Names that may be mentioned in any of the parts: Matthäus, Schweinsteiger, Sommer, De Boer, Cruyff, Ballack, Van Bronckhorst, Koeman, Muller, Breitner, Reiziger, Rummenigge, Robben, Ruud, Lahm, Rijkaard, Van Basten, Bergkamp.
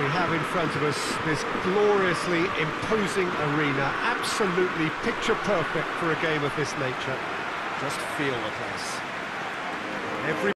We have in front of us this gloriously imposing arena, absolutely picture-perfect for a game of this nature. Just feel the place. Every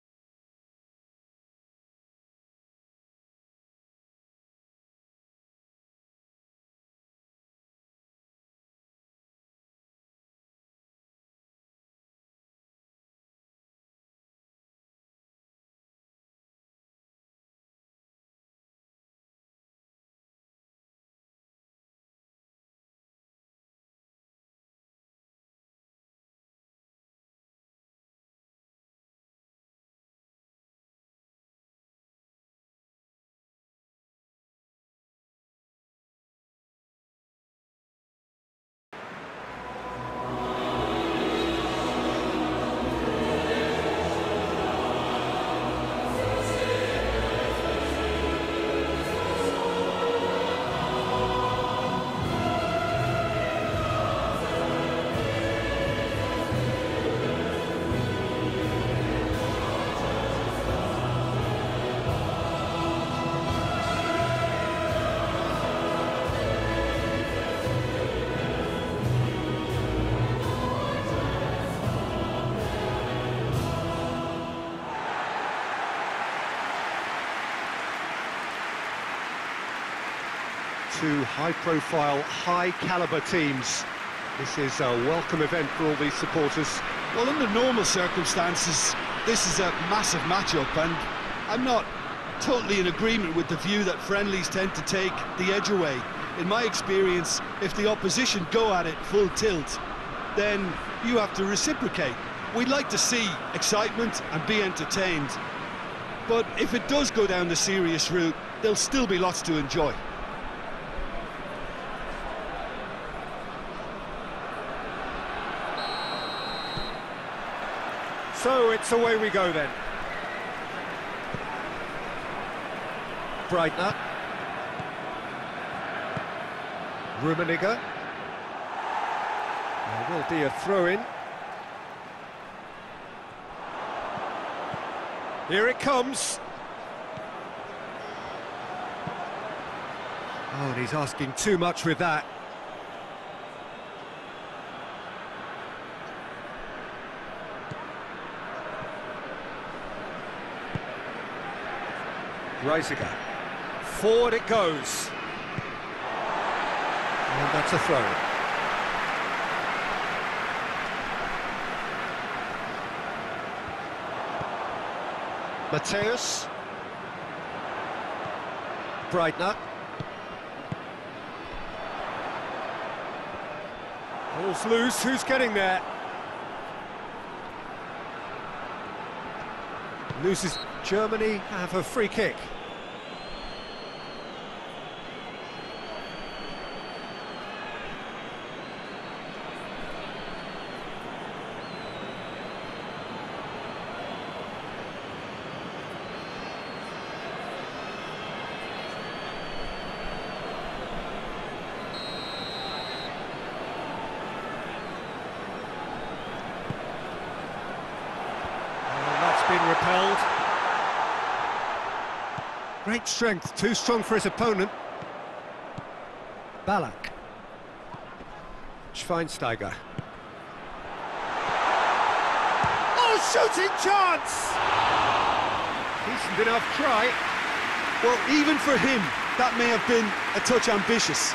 two high-profile, high-caliber teams. This is a welcome event for all these supporters. Well, under normal circumstances, this is a massive matchup, and I'm not totally in agreement with the view that friendlies tend to take the edge away. In my experience, if the opposition go at it full tilt, then you have to reciprocate. We'd like to see excitement and be entertained, but if it does go down the serious route, there'll still be lots to enjoy. So it's away we go then. Breitner. Rummenigge. There will be a throw-in. Here it comes. Oh, and he's asking too much with that. Reiziger. Forward it goes. And that's a throw. Matthäus. Breitner. Ball's loose. Who's getting there? Loses. Germany have a free kick. And that's been repelled. Great strength, too strong for his opponent. Ballack. Schweinsteiger. Oh, shooting chance! Decent enough try. Well, even for him, that may have been a touch ambitious.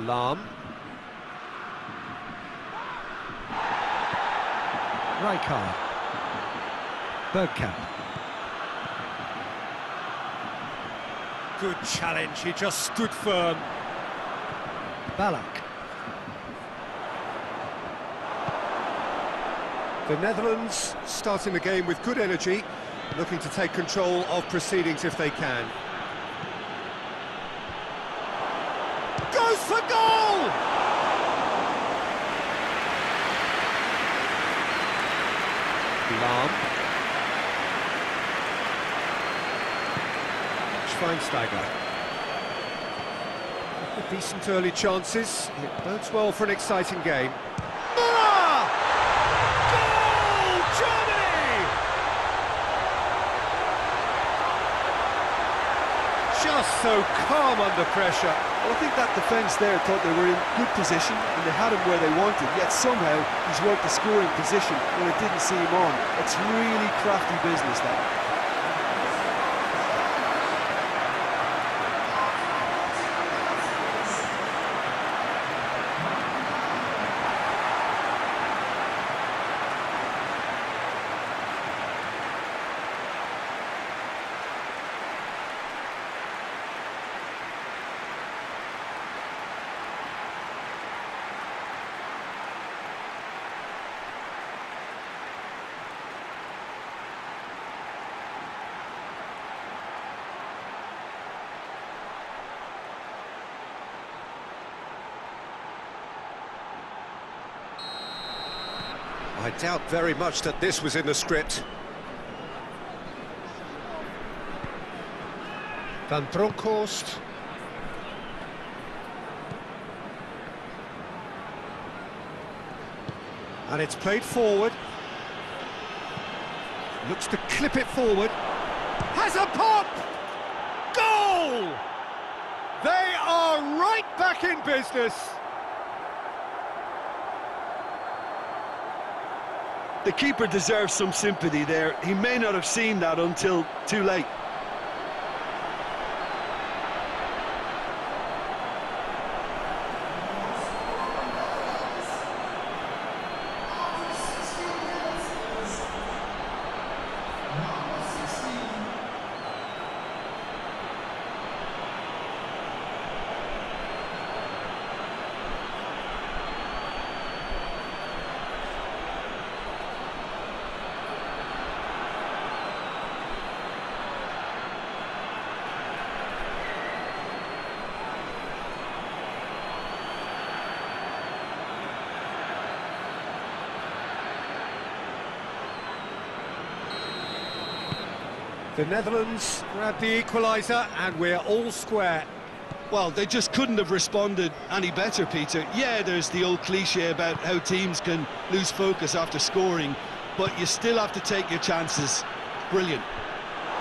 Alarm. Rijkaard. Bergkamp. Good challenge, he just stood firm. Ballack. The Netherlands starting the game with good energy, looking to take control of proceedings if they can. Goes for goal! Lahm. Schweinsteiger. Decent early chances. It bodes well for an exciting game. Muller! Goal, Germany! Just so calm under pressure. Well, I think that defence there thought they were in good position and they had him where they wanted, yet somehow he's worked the scoring position when it didn't see him on. It's really crafty business, that. I doubt very much that this was in the script. Van Bronckhorst. And it's played forward. Looks to clip it forward. Has a pop! Goal! They are right back in business. The keeper deserves some sympathy there. He may not have seen that until too late. The Netherlands grabbed the equaliser and we're all square. Well, they just couldn't have responded any better, Peter. Yeah, there's the old cliche about how teams can lose focus after scoring, but you still have to take your chances. Brilliant.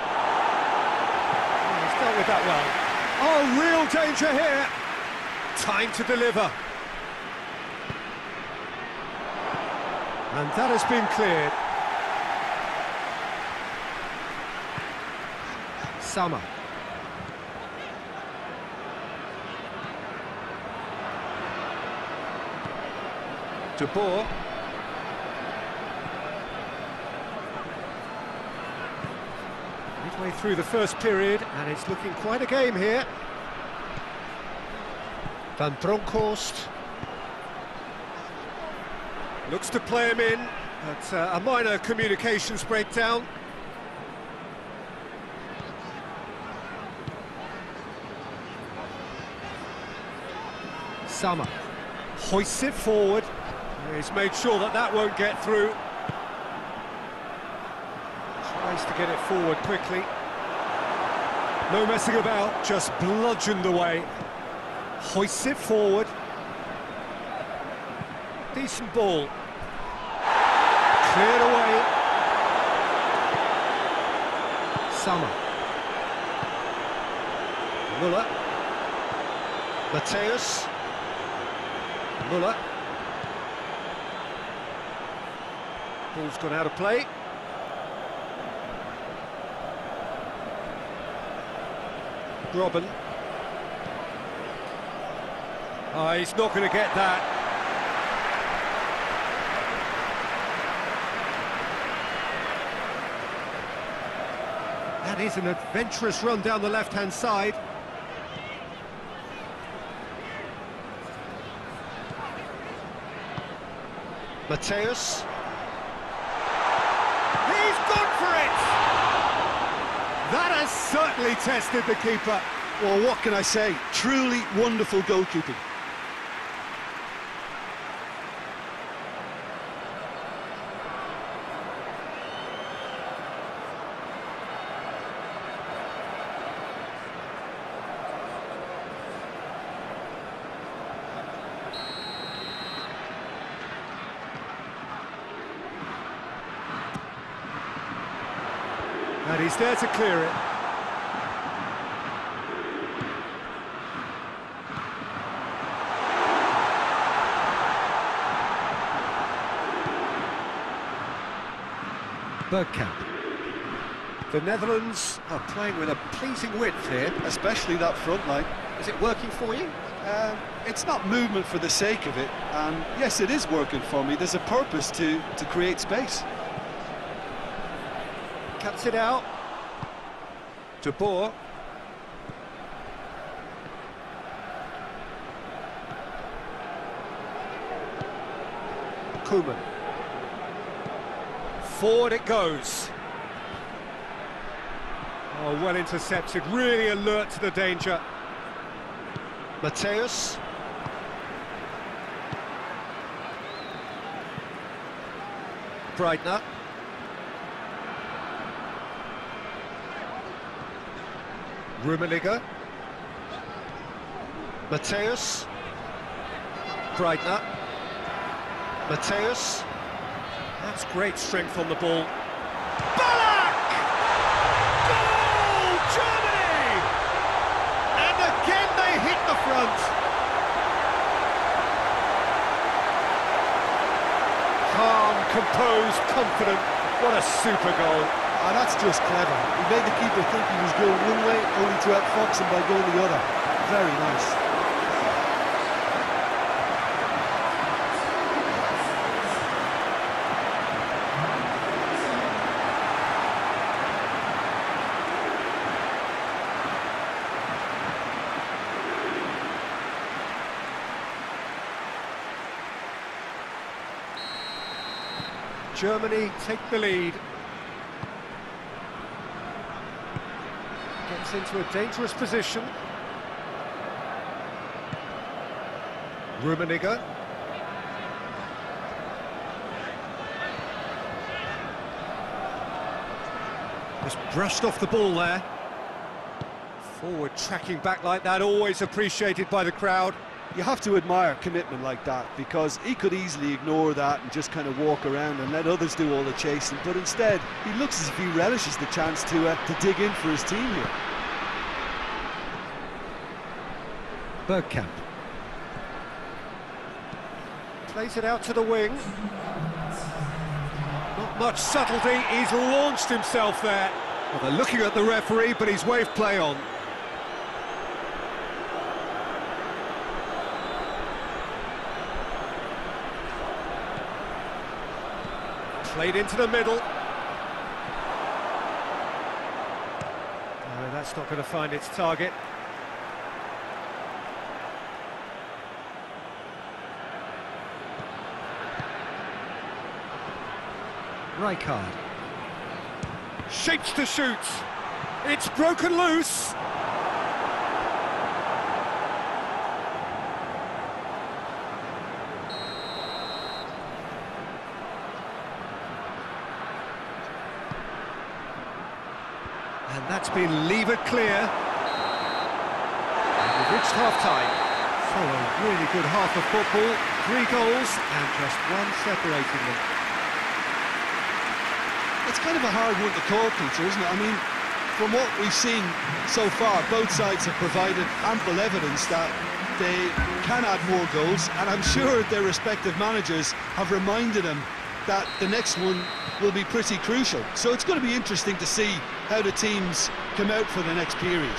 Oh, he's dealt with that well. Oh, real danger here. Time to deliver. And that has been cleared. Sommer. De Boer. Midway through the first period, and it's looking quite a game here. Van Bronckhorst looks to play him in, but a minor communications breakdown. Sommer hoists it forward. He's made sure that that won't get through. Tries to get it forward quickly. No messing about, just bludgeoned away. Hoists it forward. Decent ball. Cleared away. Sommer. Muller. Matthäus. Muller. Ball's gone out of play. Robben. Oh, he's not going to get that. That is an adventurous run down the left-hand side. Matthäus. certainly tested the keeper. Well, what can I say? Truly wonderful goalkeeping. And he's there to clear it. Bergkamp. The Netherlands are playing with a pleasing width here, especially that front line. Is it working for you? It's not movement for the sake of it, and yes, it is working for me. There's a purpose to create space. Cuts it out. De Boer. Koeman. Forward it goes. Oh, well intercepted. Really alert to the danger. Matthäus. Breitner. Rummenigge. Matthäus. Breitner. Matthäus. That's great strength on the ball. Ballack! Goal, Germany! And again they hit the front. Calm, composed, confident. What a super goal. Oh, that's just clever. He made the keeper think he was going one way, only to outfox him by going the other. Very nice. Germany take the lead. Gets into a dangerous position. Rummenigge. Just brushed off the ball there. Forward tracking back like that, always appreciated by the crowd. You have to admire commitment like that, because he could easily ignore that and just kind of walk around and let others do all the chasing, but instead he looks as if he relishes the chance to dig in for his team here. Bergkamp plays it out to the wing. Not much subtlety, he's launched himself there. Well, they're looking at the referee, but he's waved play on. Played into the middle. No, that's not going to find its target. Rijkaard. Shapes to shoot. It's broken loose. And that's been levered clear. And we've reached half-time. So a really good half of football. 3 goals and just one separating them. It's kind of a hard one to call, Peter, isn't it? I mean, from what we've seen so far, both sides have provided ample evidence that they can add more goals, and I'm sure their respective managers have reminded them that the next one will be pretty crucial. So it's going to be interesting to see how the teams come out for the next period.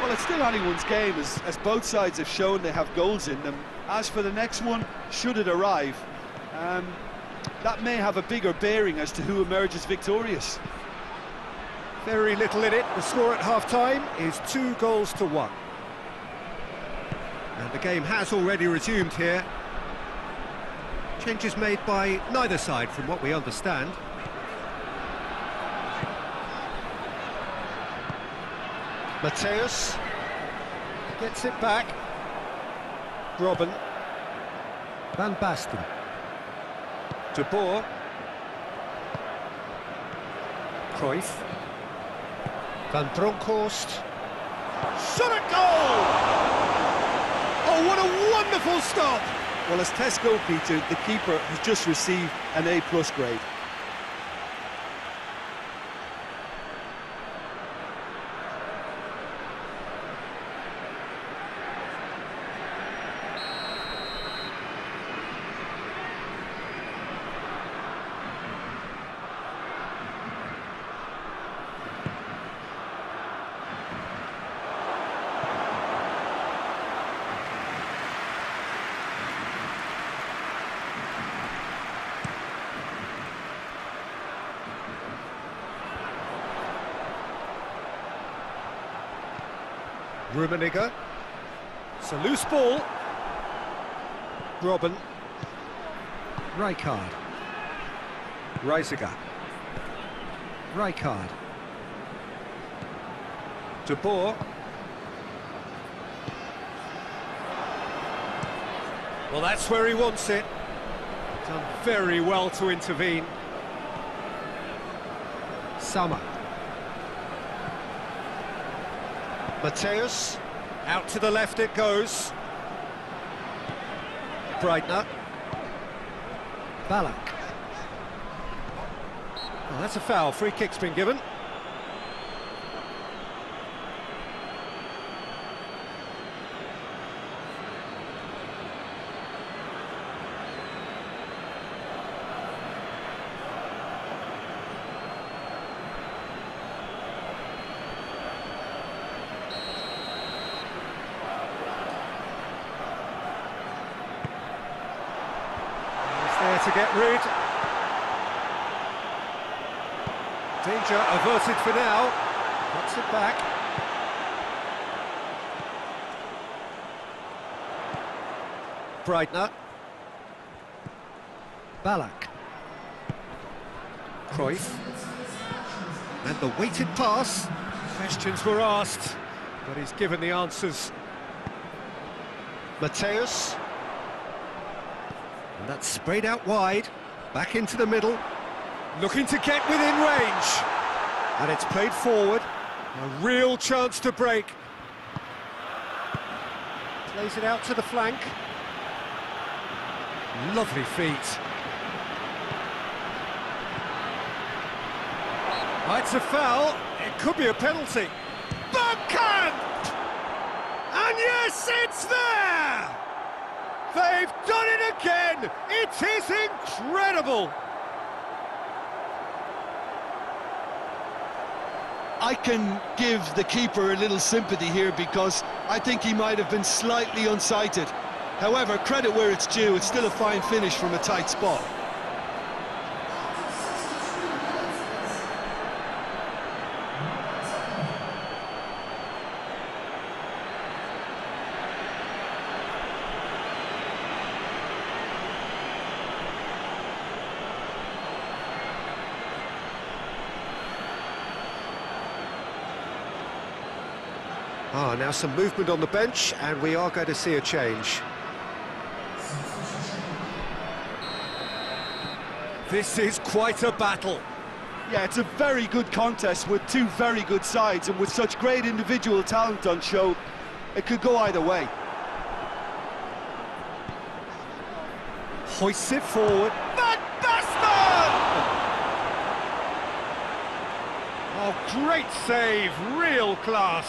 Well, it's still anyone's game, as both sides have shown they have goals in them. As for the next one, should it arrive, that may have a bigger bearing as to who emerges victorious. Very little in it. The score at half-time is 2 goals to 1. And the game has already resumed here. Changes made by neither side, from what we understand. Matthäus gets it back. Robben. Van Basten. De Boer. Cruyff. Van Bronckhorst. Shot at goal! Oh, what a wonderful stop! Well, as test goalkeeper, the keeper has just received an A+ grade. Rummenigge, it's a loose ball. Robben. Rijkaard. Reiziger. Rijkaard. De Boer. Well, that's where he wants it. Done very well to intervene. Sommer. Matthäus, out to the left it goes. Breitner. Ballack. Oh, that's a foul, free kick's been given. To get Ruud. Danger averted for now. Puts it back. Breitner. Ballack. Cruyff. And the weighted pass. Questions were asked, but he's given the answers. Matthäus. And that's sprayed out wide, back into the middle, looking to get within range. And it's played forward, a real chance to break. Plays it out to the flank. Lovely feet. It's a foul, it could be a penalty. Bergkamp! And yes, it's there! They've done it again! It is incredible! I can give the keeper a little sympathy here because I think he might have been slightly unsighted. However, credit where it's due, it's still a fine finish from a tight spot. Ah, now some movement on the bench, and we are going to see a change. This is quite a battle. Yeah, it's a very good contest with two very good sides, and with such great individual talent on show, it could go either way. Hoists it forward. Van Basten! Oh, great save, real class.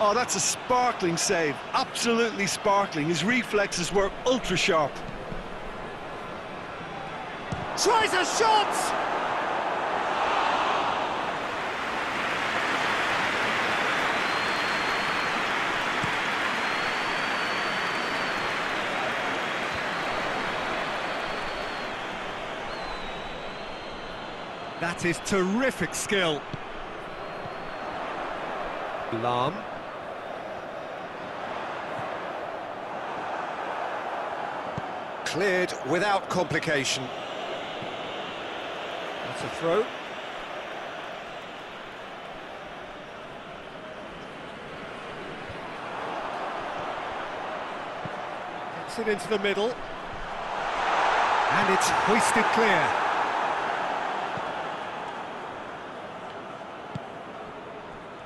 Oh, that's a sparkling save, absolutely sparkling. His reflexes were ultra sharp. Tries a shot! That is terrific skill. Alarm. Cleared without complication. That's a throw. Basten into the middle. And it's hoisted clear.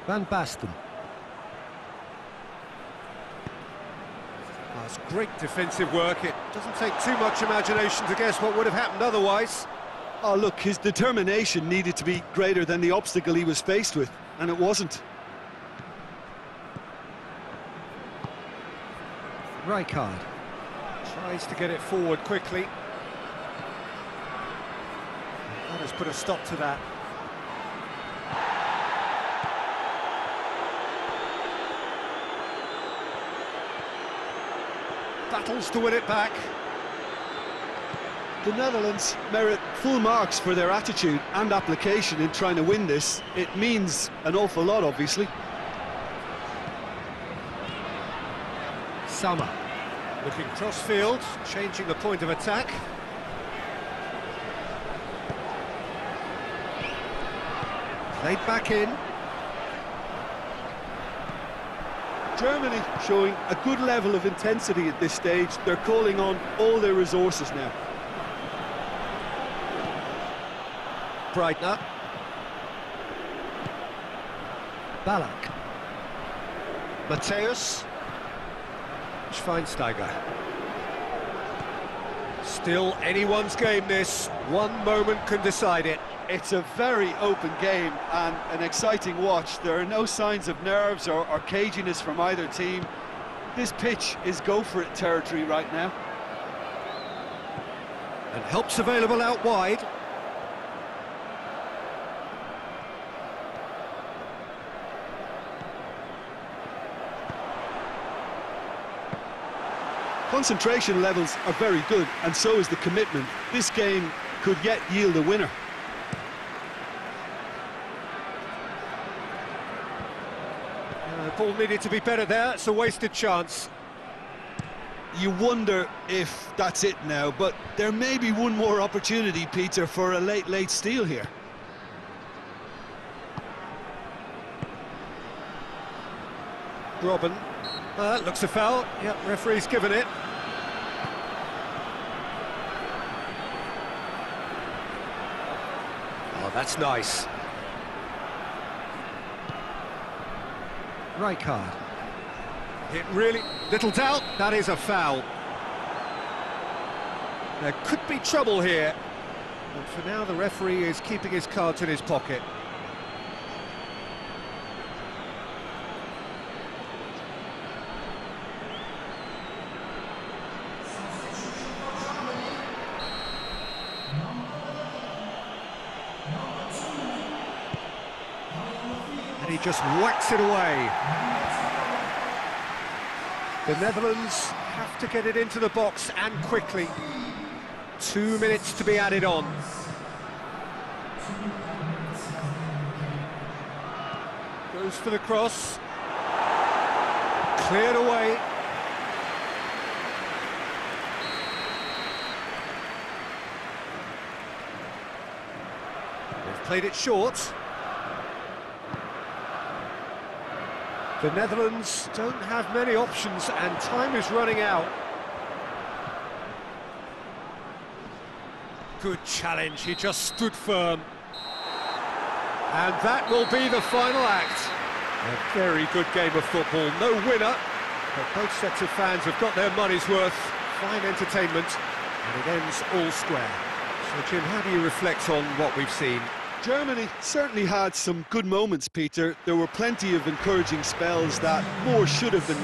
Van Basten. That's great defensive work. It doesn't take too much imagination to guess what would have happened otherwise. Oh, look, his determination needed to be greater than the obstacle he was faced with, and it wasn't. Rijkaard tries to get it forward quickly. That has put a stop to that. Battles to win it back. The Netherlands merit full marks for their attitude and application in trying to win this. It means an awful lot, obviously. Sommer looking crossfield, changing the point of attack. Played back in. Germany showing a good level of intensity at this stage. They're calling on all their resources now. Breitner. Ballack. Matthäus. Schweinsteiger. Still anyone's game this. One moment can decide it. It's a very open game and an exciting watch. There are no signs of nerves or caginess from either team. This pitch is go-for-it territory right now. And help's available out wide. Concentration levels are very good, and so is the commitment. This game could yet yield a winner. The ball needed to be better there. It's a wasted chance. You wonder if that's it now, but there may be one more opportunity, Peter, for a late steal here. Robben. That looks a foul. Yep, referee's given it. Oh, that's nice. Rijkaard. It really... little doubt. That is a foul. There could be trouble here. And for now, the referee is keeping his cards in his pocket. He just whacks it away. The Netherlands have to get it into the box, and quickly. 2 minutes to be added on. Goes for the cross. Cleared away. They've played it short. The Netherlands don't have many options, and time is running out. Good challenge, he just stood firm. And that will be the final act. A very good game of football, no winner. But both sets of fans have got their money's worth. Fine entertainment, and it ends all square. So, Jim, how do you reflect on what we've seen? Germany certainly had some good moments, Peter. There were plenty of encouraging spells that more should have been...